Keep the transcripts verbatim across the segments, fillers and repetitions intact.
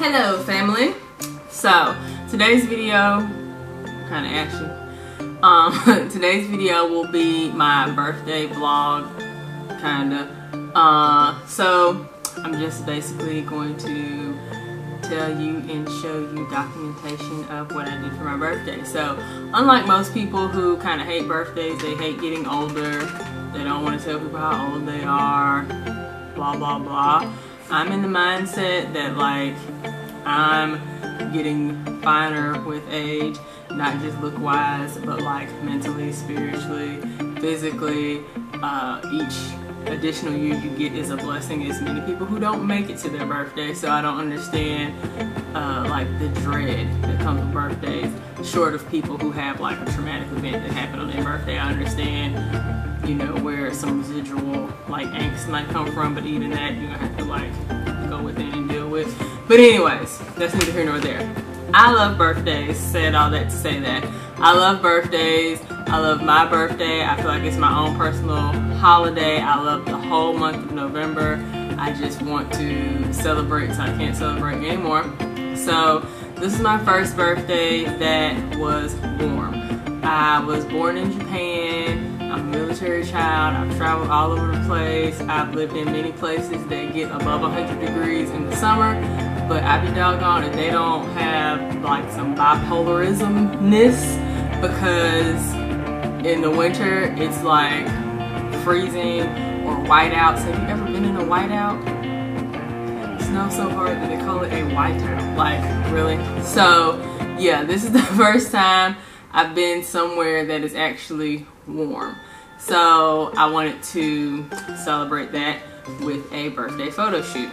Hello family. So today's video, kind of action. Um, today's video will be my birthday vlog, kinda. Uh, so I'm just basically going to tell you and show you documentation of what I did for my birthday. So unlike most people who kind of hate birthdays, they hate getting older, they don't want to tell people how old they are, blah blah blah. I'm in the mindset that like I'm getting finer with age, not just look wise, but like mentally, spiritually, physically. Uh, each additional year you get is a blessing. It's many people who don't make it to their birthday, so I don't understand uh, like the dread that comes with birthdays, short of people who have like a traumatic event that happened on their birthday. I understand, you know, where some residual like angst might come from, but even that you're gonna have to like go within and deal with. But anyways, that's neither here nor there. I love birthdays. Said all that to say that I love birthdays. I love my birthday. I feel like it's my own personal holiday. I love the whole month of November. I just want to celebrate, so I can't celebrate anymore. So this is my first birthday that was warm. I was born in Japan. I'm a military child. I've traveled all over the place. I've lived in many places that get above one hundred degrees in the summer, but I'd be doggone if they don't have like some bipolarism-ness, because in the winter it's like freezing or whiteouts. Have you ever been in a whiteout? It snows so hard that they call it a whiteout. Like, really? So yeah, this is the first time I've been somewhere that is actually warm. So I wanted to celebrate that with a birthday photo shoot.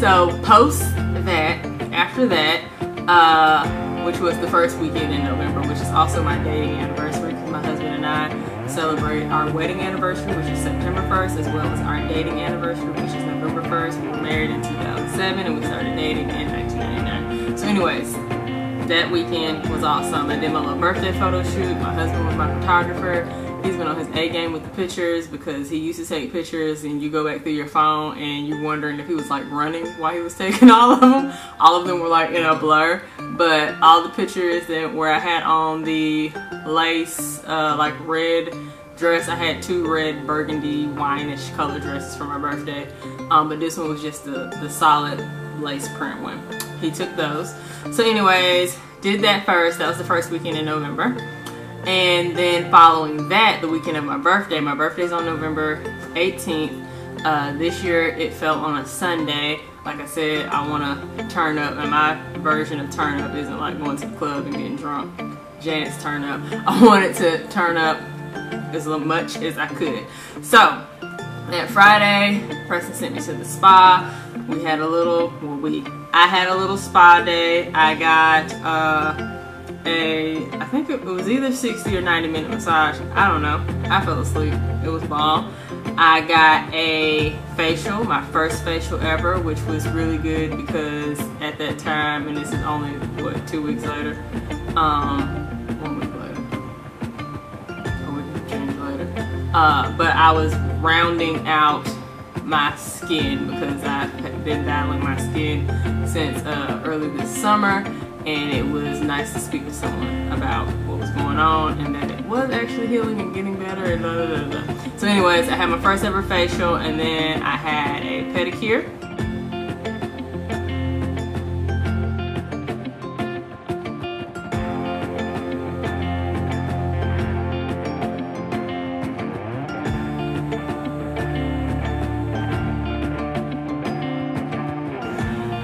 So post that, after that, uh, which was the first weekend in November, which is also my dating anniversary, because my husband and I celebrate our wedding anniversary, which is September first, as well as our dating anniversary, which is November first. We were married in two thousand seven and we started dating in nineteen ninety-nine. So anyways, that weekend was awesome. I did my little birthday photo shoot. My husband was my photographer. He's been on his A game with the pictures, because he used to take pictures and you go back through your phone and you're wondering if he was like running while he was taking all of them. All of them were like in a blur, but all the pictures that where I had on the lace, uh, like red dress, I had two red burgundy wine-ish color dresses for my birthday, um, but this one was just the, the solid lace print one. He took those. So anyways, did that first. That was the first weekend in November. And then following that, the weekend of my birthday, my birthday's on November eighteenth. Uh, this year it fell on a Sunday. Like I said, I want to turn up, and my version of turn up isn't like going to the club and getting drunk. Janet's turn up. I wanted to turn up as much as I could. So that Friday, Preston sent me to the spa. We had a little, well, we, I had a little spa day. I got, uh, a, I think it was either sixty or ninety minute massage. I don't know. I fell asleep. It was bomb. I got a facial, my first facial ever, which was really good because at that time, and this is only, what, two weeks later? Um, one week later. A week and change later. Uh, but I was rounding out my skin because I had been battling my skin since uh, early this summer, and it was nice to speak with someone about what was going on and that it was actually healing and getting better and blah, blah, blah, blah. So anyways, I had my first ever facial, and then I had a pedicure.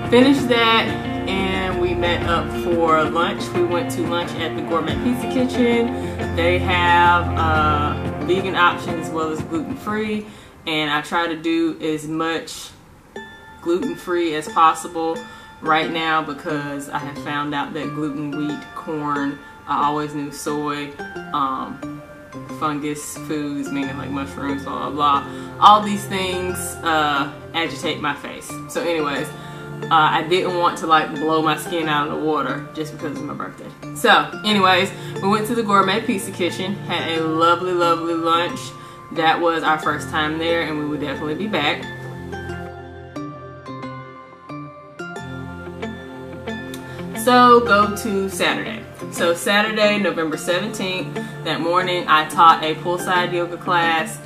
Finished that and we met up for lunch. We went to lunch at the Gourmet Pizza Kitchen. They have uh, vegan options as well as gluten-free, and I try to do as much gluten-free as possible right now because I have found out that gluten, wheat, corn, I always knew soy, um, fungus foods, meaning like mushrooms, blah, blah, blah. All these things uh, agitate my face. So anyways, Uh, I didn't want to like blow my skin out of the water just because it's my birthday. So anyways, we went to the Gourmet Pizza Kitchen, had a lovely, lovely lunch. That was our first time there, and we will definitely be back. So go to Saturday. So Saturday, November seventeenth, that morning I taught a poolside yoga class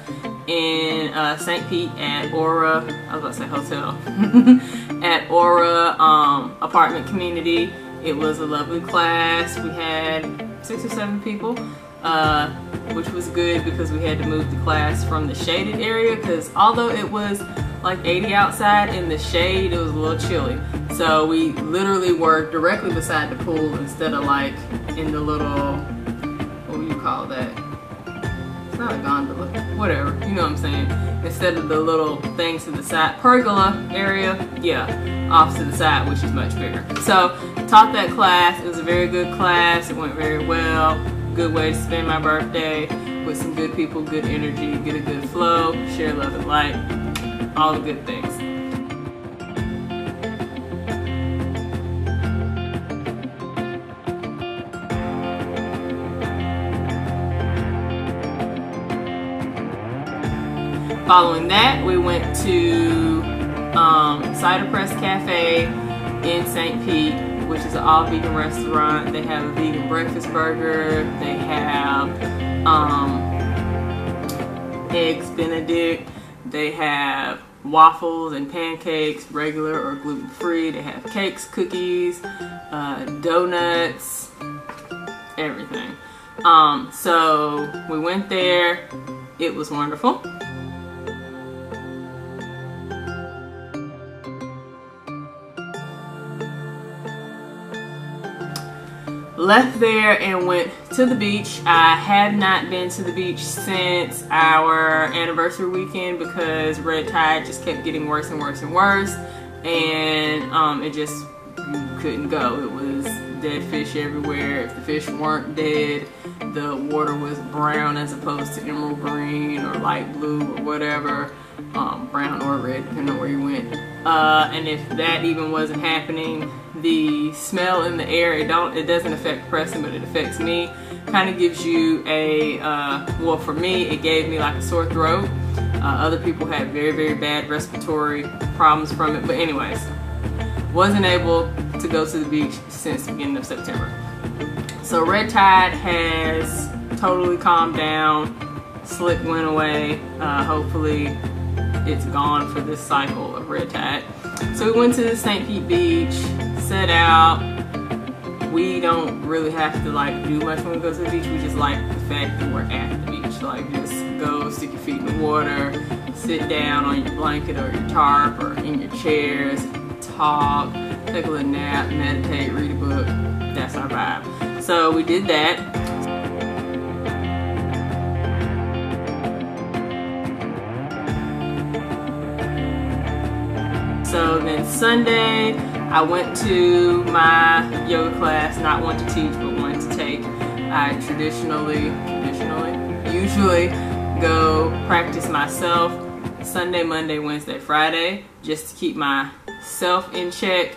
in uh, Saint Pete at Aura, I was about to say hotel, at Aura um, apartment community. It was a lovely class. We had six or seven people, uh, which was good because we had to move the class from the shaded area because although it was like eighty outside, in the shade it was a little chilly. So we literally were directly beside the pool instead of like in the little, what do you call that? Not a gondola, whatever, you know what I'm saying, instead of the little things to the side, pergola area, yeah, off to the side, which is much bigger. So taught that class. It was a very good class. It went very well. Good way to spend my birthday with some good people, good energy, get a good flow, share love and light, all the good things. Following that, we went to um, Cider Press Cafe in Saint Pete, which is an all-vegan restaurant. They have a vegan breakfast burger. They have um, eggs Benedict. They have waffles and pancakes, regular or gluten-free. They have cakes, cookies, uh, donuts, everything. Um, so we went there. It was wonderful. Left there and went to the beach. I have not been to the beach since our anniversary weekend because red tide just kept getting worse and worse and worse, and um, it just couldn't go. It was dead fish everywhere. If the fish weren't dead, the water was brown as opposed to emerald green or light blue or whatever, um, brown or red depending on where you went. Uh, and if that even wasn't happening, the smell in the air, it don't it doesn't affect Preston, but it affects me. Kind of gives you a uh, well, for me it gave me like a sore throat. Uh, other people had very very bad respiratory problems from it, but anyways, wasn't able to go to the beach since the beginning of September. So red tide has totally calmed down, slick went away, uh, hopefully it's gone for this cycle of red tide. So we went to the Saint Pete beach, set out. We don't really have to like do much when we go to the beach. We just like the fact that we're at the beach. Like just go, stick your feet in the water, sit down on your blanket or your tarp or in your chairs, talk, take a little nap, meditate, read a book. That's our vibe. So we did that. So then Sunday, I went to my yoga class, not one to teach, but one to take. I traditionally, traditionally, usually go practice myself. Sunday, Monday, Wednesday, Friday, just to keep myself in check,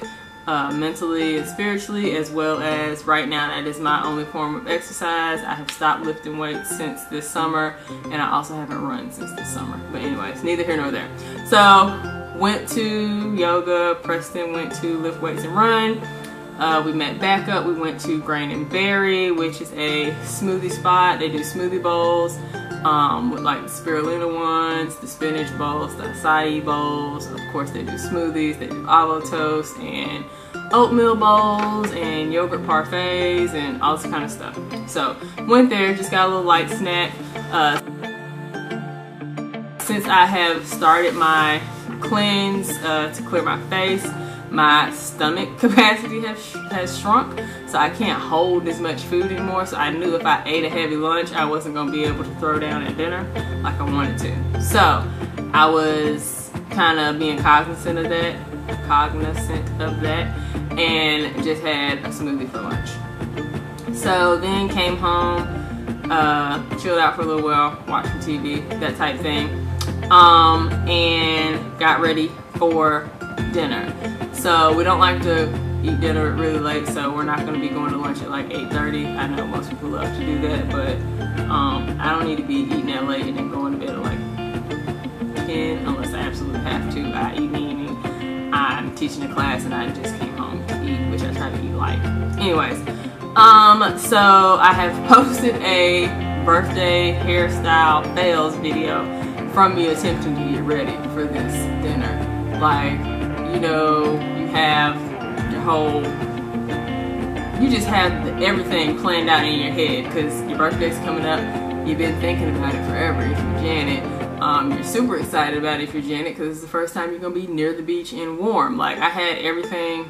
uh, mentally and spiritually, as well as right now that is my only form of exercise. I have stopped lifting weights since this summer, and I also haven't run since this summer. But anyways, neither here nor there. So went to yoga, Preston went to lift weights and run. Uh, we met back up, we went to Grain and Berry, which is a smoothie spot. They do smoothie bowls um, with like the spirulina ones, the spinach bowls, the acai bowls. Of course they do smoothies, they do avocado toast and oatmeal bowls and yogurt parfaits and all this kind of stuff. So went there, just got a little light snack. Uh, since I have started my cleanse uh, to clear my face, my stomach capacity has, sh has shrunk, so I can't hold as much food anymore. So I knew if I ate a heavy lunch, I wasn't gonna be able to throw down at dinner like I wanted to. So I was kind of being cognizant of that, cognizant of that, and just had a smoothie for lunch. So then came home, uh, chilled out for a little while, watched some T V, that type thing, um, and got ready for dinner. So we don't like to eat dinner really late, so we're not going to be going to lunch at like eight thirty. I know most people love to do that, but um, I don't need to be eating that late and then going to bed at like ten unless I absolutely have to. I eat meaning I'm teaching a class and I just came home to eat, which I try to eat light. Anyways, um, so I have posted a birthday hairstyle fails video from me attempting to get ready for this dinner. Like, you know, you have your whole, you just have the, everything planned out in your head because your birthday's coming up. You've been thinking about it forever if you're Janet. Um, you're super excited about it if you're Janet because it's the first time you're going to be near the beach and warm. Like, I had everything,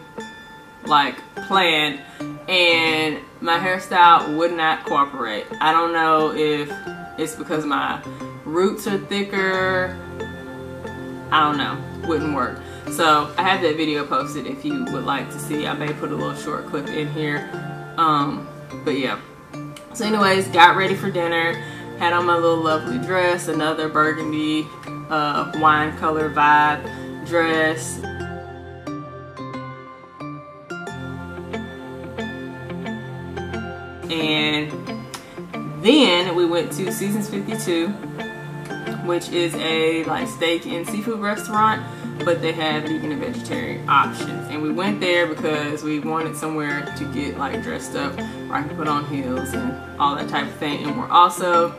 like, planned, and my hairstyle would not cooperate. I don't know if it's because my roots are thicker. I don't know. Wouldn't work. So I have that video posted if you would like to see. I may put a little short clip in here, um, but yeah. So anyways, got ready for dinner, had on my little lovely dress, another burgundy uh, wine color vibe dress. And then we went to Seasons fifty-two, which is a like steak and seafood restaurant, but they have vegan and vegetarian options. And we went there because we wanted somewhere to get like dressed up where I can put on heels and all that type of thing. And we're also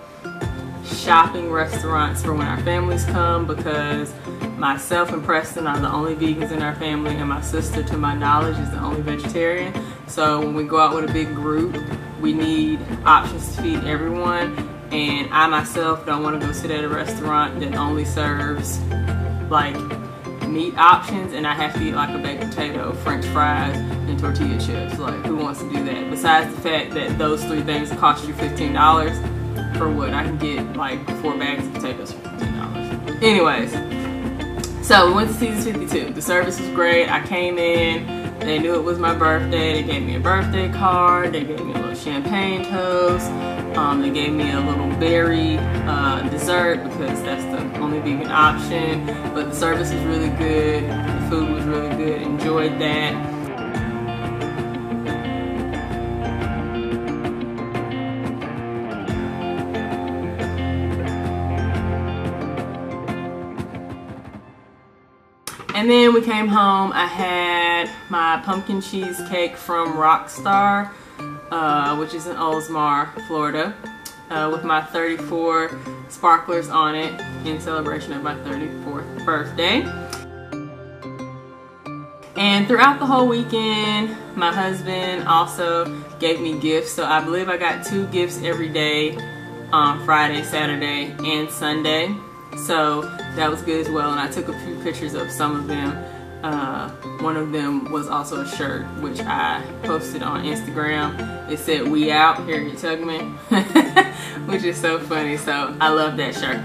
shopping restaurants for when our families come because myself and Preston are the only vegans in our family, and my sister, to my knowledge, is the only vegetarian. So when we go out with a big group, we need options to feed everyone. And I myself don't want to go sit at a restaurant that only serves like meat options, and I have to eat like a baked potato, french fries, and tortilla chips. Like, who wants to do that? Besides the fact that those three things cost you fifteen dollars for what? I can get like four bags of potatoes for fifteen dollars. Anyways, so we went to Seasons fifty-two. The service was great. I came in, they knew it was my birthday. They gave me a birthday card. They gave me a little champagne toast. Um, they gave me a little berry uh, dessert because that's the only vegan option. But the service was really good. The food was really good. Enjoyed that. And then we came home. I had my pumpkin cheesecake from Rockstar, Uh, which is in Oldsmar, Florida, uh, with my thirty-four sparklers on it in celebration of my thirty-fourth birthday. And throughout the whole weekend, my husband also gave me gifts. So I believe I got two gifts every day on um, Friday, Saturday, and Sunday. So that was good as well. And I took a few pictures of some of them. Uh, one of them was also a shirt, which I posted on Instagram. It said, "We out, Harriet Tubman," which is so funny. So I love that shirt.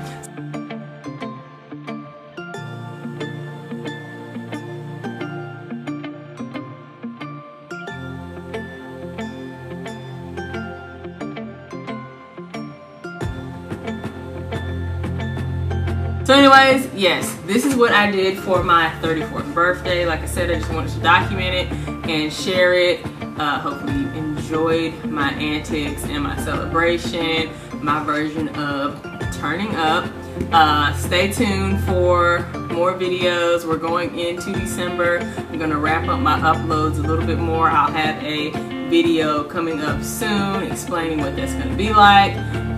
So anyways, yes, this is what I did for my thirty-fourth birthday. Like I said, I just wanted to document it and share it. Uh, hopefully you enjoyed my antics and my celebration, my version of turning up. Uh, stay tuned for more videos. We're going into December. I'm gonna wrap up my uploads a little bit more. I'll have a video coming up soon explaining what that's gonna be like.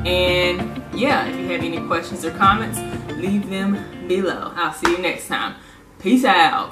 And yeah, if you have any questions or comments, leave them below. I'll see you next time. Peace out.